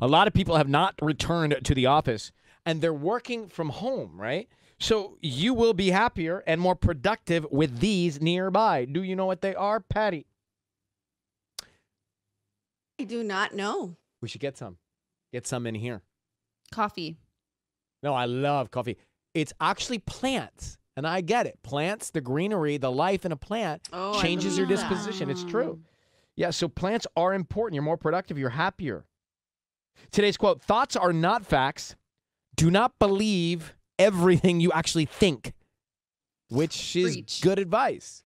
A lot of people have not returned to the office, and they're working from home, right? So you will be happier and more productive with these nearby. Do you know what they are, Patty? I do not know. We should get some. Get some in here. Coffee. No, I love coffee. It's actually plants. And I get it. Plants, the greenery, the life in a plant changes your disposition. That. It's true. Yeah, so plants are important. You're more productive. You're happier. Today's quote, thoughts are not facts. Do not believe everything you actually think, which is good advice.